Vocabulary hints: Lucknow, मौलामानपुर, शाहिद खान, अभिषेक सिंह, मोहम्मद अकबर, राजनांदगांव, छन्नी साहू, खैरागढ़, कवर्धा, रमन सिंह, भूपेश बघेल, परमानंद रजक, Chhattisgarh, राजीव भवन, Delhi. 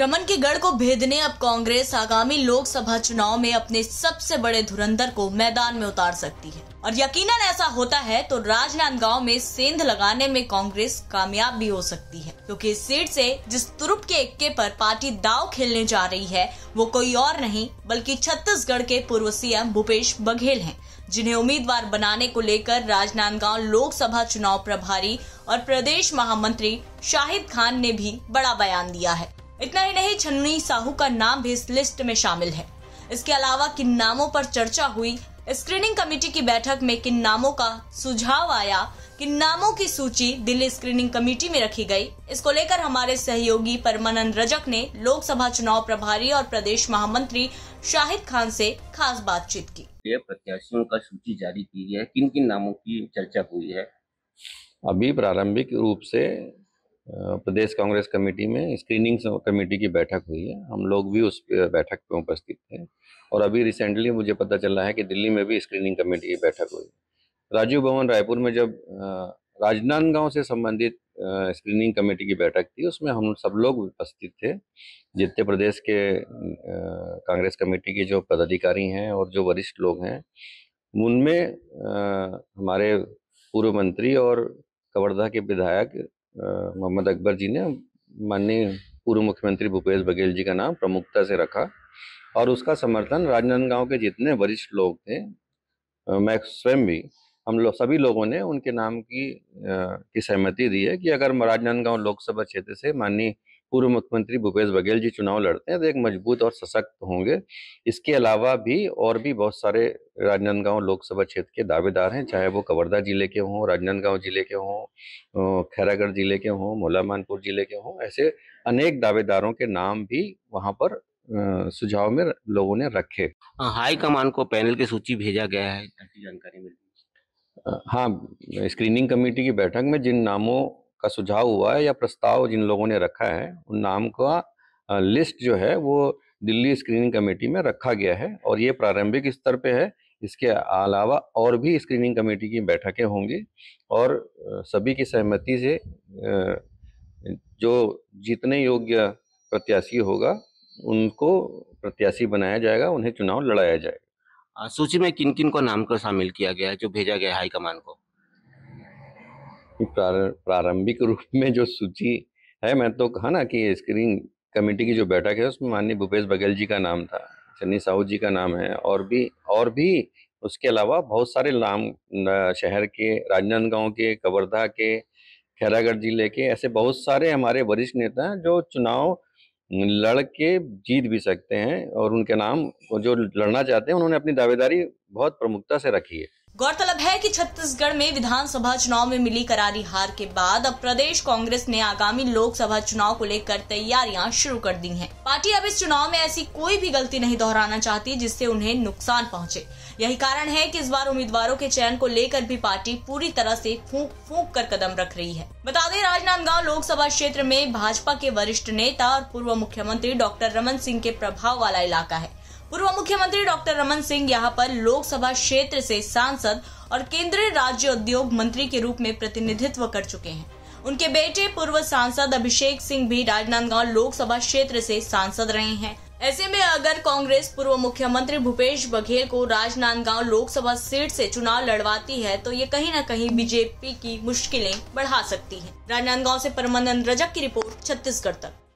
रमन के गढ़ को भेदने अब कांग्रेस आगामी लोकसभा चुनाव में अपने सबसे बड़े धुरंधर को मैदान में उतार सकती है और यकीनन ऐसा होता है तो राजनांदगांव में सेंध लगाने में कांग्रेस कामयाब भी हो सकती है, क्योंकि इस सीट से जिस तुरुप के एक्के पर पार्टी दाव खेलने जा रही है वो कोई और नहीं बल्कि छत्तीसगढ़ के पूर्व सीएम भूपेश बघेल हैं, जिन्हें उम्मीदवार बनाने को लेकर राजनांदगांव लोकसभा चुनाव प्रभारी और प्रदेश महामंत्री शाहिद खान ने भी बड़ा बयान दिया है। इतना ही नहीं, छन्नी साहू का नाम भी इस लिस्ट में शामिल है। इसके अलावा किन नामों पर चर्चा हुई, स्क्रीनिंग कमेटी की बैठक में किन नामों का सुझाव आया, किन नामों की सूची दिल्ली स्क्रीनिंग कमेटी में रखी गई, इसको लेकर हमारे सहयोगी परमानंद रजक ने लोकसभा चुनाव प्रभारी और प्रदेश महामंत्री शाहिद खान से खास बातचीत की। ये प्रत्याशियों का सूची जारी की है, किन किन नामों की चर्चा हुई है? अभी प्रारंभिक रूप से प्रदेश कांग्रेस कमेटी में स्क्रीनिंग कमेटी की बैठक हुई है, हम लोग भी उस बैठक पे उपस्थित थे और अभी रिसेंटली मुझे पता चला है कि दिल्ली में भी स्क्रीनिंग कमेटी की बैठक हुई। राजीव भवन रायपुर में जब राजनांदगांव से संबंधित स्क्रीनिंग कमेटी की बैठक थी उसमें हम सब लोग उपस्थित थे, जितने प्रदेश के कांग्रेस कमेटी के जो पदाधिकारी हैं और जो वरिष्ठ लोग हैं, उनमें हमारे पूर्व मंत्री और कवर्धा के विधायक मोहम्मद अकबर जी ने माननीय पूर्व मुख्यमंत्री भूपेश बघेल जी का नाम प्रमुखता से रखा और उसका समर्थन राजनांदगांव के जितने वरिष्ठ लोग थे, मैं स्वयं भी, हम लोग सभी लोगों ने उनके नाम की सहमति दी है कि अगर राजनांदगांव लोकसभा क्षेत्र से माननीय पूर्व मुख्यमंत्री भूपेश बघेल जी चुनाव लड़ते हैं तो एक मजबूत और सशक्त होंगे। इसके अलावा भी और भी बहुत सारे राजनांदगांव लोकसभा क्षेत्र के दावेदार हैं, चाहे वो कवर्धा जिले के हों, राजनांदगांव जिले के हों, खैरागढ़ जिले के हों, मौलामानपुर जिले के हों, ऐसे अनेक दावेदारों के नाम भी वहाँ पर सुझाव में लोगों ने रखे। हाईकमान को पैनल की सूची भेजा गया है, ऐसी जानकारी मिली? हाँ, स्क्रीनिंग कमेटी की बैठक में जिन नामों का सुझाव हुआ है या प्रस्ताव जिन लोगों ने रखा है उन नाम का लिस्ट जो है वो दिल्ली स्क्रीनिंग कमेटी में रखा गया है और ये प्रारंभिक स्तर पे है। इसके अलावा और भी स्क्रीनिंग कमेटी की बैठकें होंगी और सभी की सहमति से जो जीतने योग्य प्रत्याशी होगा उनको प्रत्याशी बनाया जाएगा, उन्हें चुनाव लड़ाया जाएगा। सूची में किन किन को नाम को शामिल किया गया है जो भेजा गया हाईकमान को? प्रारंभिक रूप में जो सूची है, मैं तो कहा ना कि स्क्रीनिंग कमेटी की जो बैठक है उसमें माननीय भूपेश बघेल जी का नाम था, छन्नी साहू जी का नाम है और भी उसके अलावा बहुत सारे नाम शहर के, राजनांदगांव के, कवर्धा के, खैरागढ़ जिले के, ऐसे बहुत सारे हमारे वरिष्ठ नेता हैं जो चुनाव लड़ के जीत भी सकते हैं और उनके नाम जो लड़ना चाहते हैं उन्होंने अपनी दावेदारी बहुत प्रमुखता से रखी है। गौरतलब है कि छत्तीसगढ़ में विधानसभा चुनाव में मिली करारी हार के बाद अब प्रदेश कांग्रेस ने आगामी लोकसभा चुनाव को लेकर तैयारियां शुरू कर दी हैं। पार्टी अब इस चुनाव में ऐसी कोई भी गलती नहीं दोहराना चाहती जिससे उन्हें नुकसान पहुंचे। यही कारण है कि इस बार उम्मीदवारों के चयन को लेकर भी पार्टी पूरी तरह से फूंक कर कदम रख रही है। बता दें, राजनांदगांव लोकसभा क्षेत्र में भाजपा के वरिष्ठ नेता और पूर्व मुख्यमंत्री डॉक्टर रमन सिंह के प्रभाव वाला इलाका है। पूर्व मुख्यमंत्री डॉक्टर रमन सिंह यहाँ पर लोकसभा क्षेत्र से सांसद और केंद्रीय राज्य उद्योग मंत्री के रूप में प्रतिनिधित्व कर चुके हैं। उनके बेटे पूर्व सांसद अभिषेक सिंह भी राजनांदगांव लोकसभा क्षेत्र से सांसद रहे हैं। ऐसे में अगर कांग्रेस पूर्व मुख्यमंत्री भूपेश बघेल को राजनांदगांव लोकसभा सीट से चुनाव लड़वाती है तो ये कहीं न कहीं बीजेपी की मुश्किलें बढ़ा सकती है। राजनांदगांव से परमानंद रजक की रिपोर्ट, छत्तीसगढ़ तक।